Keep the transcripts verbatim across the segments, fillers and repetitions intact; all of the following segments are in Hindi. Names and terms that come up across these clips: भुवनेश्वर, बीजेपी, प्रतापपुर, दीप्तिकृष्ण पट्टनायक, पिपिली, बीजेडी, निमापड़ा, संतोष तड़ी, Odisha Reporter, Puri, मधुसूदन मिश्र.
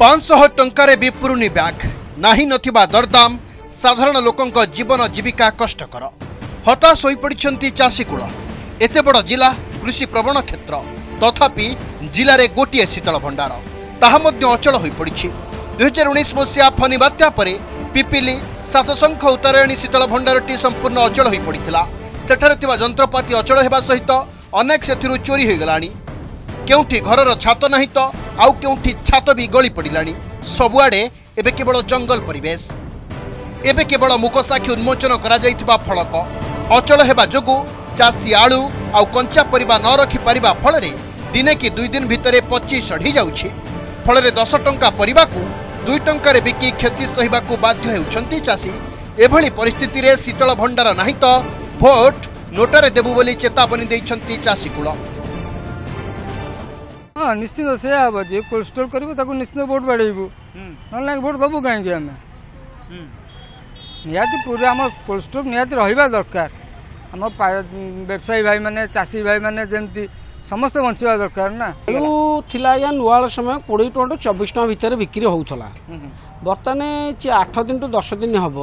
पाँच सौ टंका रे विपुरुनी बैग नाही नथिबा दरदाम साधारण लोकंक जीवन जीविका कष्टकर हताश होई पडिसंती चासीकूल एते बड़ जिला कृषि प्रवण क्षेत्र तथापि जिले में गोटे शीतल भंडार ताहा मध्य अचल हो पड़ी। दुहजार उन्नीस मसीहा फनी बात्या परे पिपिली सातशंख उत्तरायणी शीतल भंडारटी संपूर्ण अचल हो पड़ा। सेठारे जंत्रपाति अचल होगा सहित अनेक से चोरी हो गलानी, केउठी घरर छात नहीं तो आउ केउठी छात भी गली पड़ानी। सबुआड़े एबे केवल जंगल परिवेश, एबे केवल मुखसाखी उन्मोचन करा जाइतिबा फलक अचल होगा जोगु चासी आलू आउ कंचा परिबा न रखि परिबा फलरे दिने कि दुई दिन भितरे पच्चीस चढ़ी जाउछि। फलरे दस टंका परिबाकू दुई टंकारे बिकी क्षति सहिबाकू बाध्य हेउछंती चासी। एभली परिस्थिति रे शीतल भंडार नाही तो भोट नोटारे देबु बोली चेतावनी देइछंती चासी कुल। हां निश्चित से अब जे कोल्स्टोर करबो ताकू निश्चित वोट बाड़ेबो नलाग वोट दबो काहे के हमें नियाति पूरा हमर कोल्स्टोर नियाति रहिबा दरकार। हमर व्यवसायी भाई माने चासी भाई माने जेंती समस्त बचा दरकार ना या नुआल समय कोड़े टोटो चौबीस टाँग भितर बिक्री होता बर्तमान ची आठ दिन टू दस दिन हम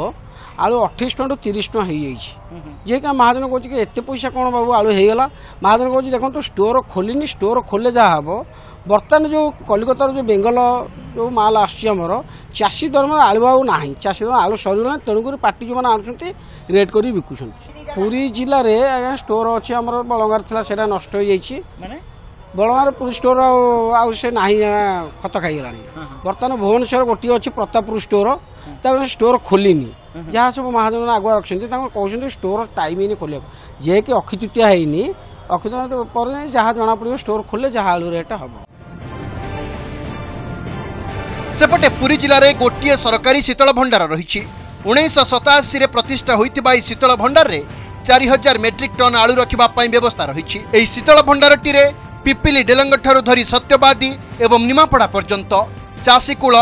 आलु अठाईस टाँग तीस टाँग जी क्या महाजन कौन कि एत पैसा कौन बाबू आलु होगा। महाजन कौन देखो तो स्टोर खोलनी स्टोर खोले जहाँ हम बर्तमान जो कलिकतार जो बेंगल जो माल आसमर चाषी दरम आलु आउ ना चाषी दरम आलु सर तेणुक पार्टी जो मैंने आेट कर बिकुं। पुरी जिले में आज स्टोर अच्छे आम बलंगार था से नष्ट हो जाए बलगार पुरुष स्टोर आउ से ना खत खाईगला। बर्तमान भुवनेश्वर गोटे अच्छे प्रतापपुर स्टोर ताकि स्टोर खोलनी जहाँ सब महाजन आगुआ रखिंट कहते स्टोर टाइम ही खोल जे कि अक्षय तृतीया होनी अक्षय पर जहाँ जना पड़े स्टोर खोले जहाँ आलु रेट हम। सेपटे पुरी जिले में गोटे सरकारी शीतल भंडार रही उन्नीस सताशी प्रतिष्ठा होता शीतल भंडार में चार हजार मेट्रिक टन आलु रखा व्यवस्था रही। शीतल भंडारटी पिपिली डेलंग ठारू धरी सत्यवादी एवं निमापड़ा पर्यंत चाषीकूल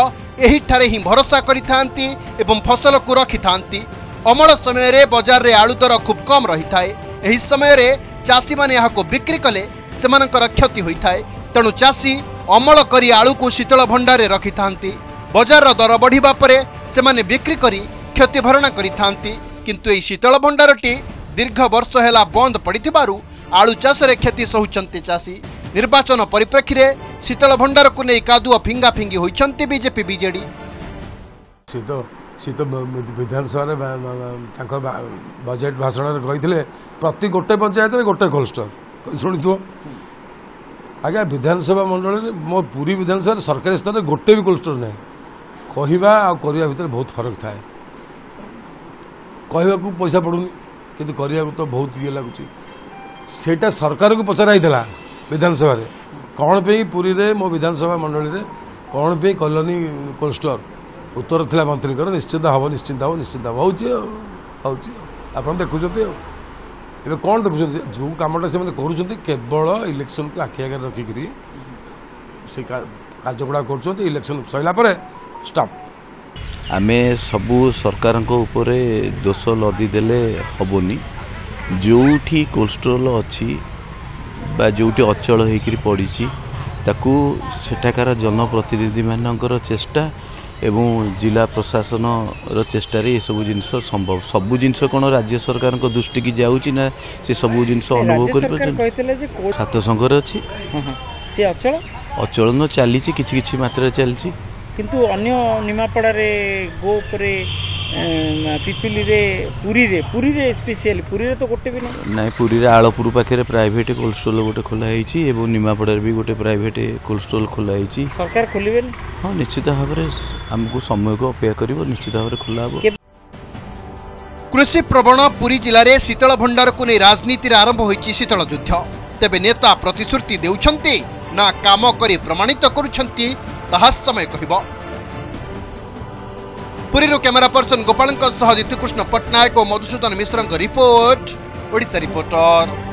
एहिठारे ही भरोसा करिथांती एवं फसल को रखिथांती। अमल समय रे बाजार रे आलु दर खूब कम रही थाए। एही समय रे चाषी माने यहाको बिक्री कले सेमानकर क्षति होइथाए। तेणु चाषी अमल करी आलु को शीतल भंडारे रखिथांती। बाजार रो दर बढ़िबा परे सेमाने बिक्री करी क्षति भरणा करिथांती। किंतु एही शीतल भंडारटी दीर्घ वर्ष हेला बंद पड़िथिबारु आलु चाष रे क्षति सहुचंती चाषी। निर्वाचन परिप्रेक्षी में शीतल भंडार को नहीं कादुआ फिंगा फिंगी होती बीजेपी बीजेडी। शीत शीत विधानसभा बजेट भाषण कही प्रति गोटे पंचायत में गोटे कोल्ड स्टोर शुणु आज विधानसभा मंडल मो पूरी विधानसभा सरकारी स्तर में गोटे भी कोल्ड स्टोर ना कहवा आया भितर बहुत फरक थाए। कह पैसा पड़ूनी कि तो बहुत ये लगुच सरकार को पचराइला विधानसभा कौन पे पुरी रे मो विधानसभा मंडल रे कौन पे कॉलोनी कोल्ड स्टोर उत्तर था मंत्री निश्चिंत हम निश्चिंत हम निश्चिंत हम हूँ आप देखुं ए कौन देखुं जो कमटा से कर केवल इलेक्शन को आखि आगे रखिकी से कार्यगुड़ा कर इलेक्शन सरला स्टॉप। आमे सबू सरकार दोष लदिदेले हेनी जो कोल्ड स्टोर अच्छी जो अचल होकर पड़ी ताकू सेठाकार जनप्रतिनिधि मानकर चेष्टा एवं जिला प्रशासन चेष्टार ये सब जिन संभव सब जिन कौन राज्य सरकार दृष्टि की जाऊँगी ना से सब जिन अनुभव कर सात संघर अच्छी अचलन चली कि मात्रा चलती किंतु अन्य निमापड़ा रे गोप रे पिपिली रे पुरी रे पुरी रे स्पेशली पुरी रे तो गोटे भी नहीं ना पुरी रे आलपुर पाखे प्राइवेट कोल्ड स्टोर गोटे खोला होइछि एवं निमापड़ा रे भी गोटे प्राइवेट कोल्ड स्टोर खोला होइछि। सरकार खोलिबे? हां निश्चित भाव रे हमको समय को अपेक्षा करिवो निश्चित भाव रे खोला हो। कृषि प्रवण पुरी जिले में शीतल भंडार को नहीं राजनीति आरंभ होइछि शीतल युद्ध। तेबे नेता प्रतिश्रुति देउछंती ना काम करी प्रमाणित करूछंती ताहा समय कहिबो। पुरीरो कैमेरा पर्सन गोपालंक सह दीप्तिकृष्ण पट्टनायक और मधुसूदन मिश्र रिपोर्ट, ओडिशा रिपोर्टर।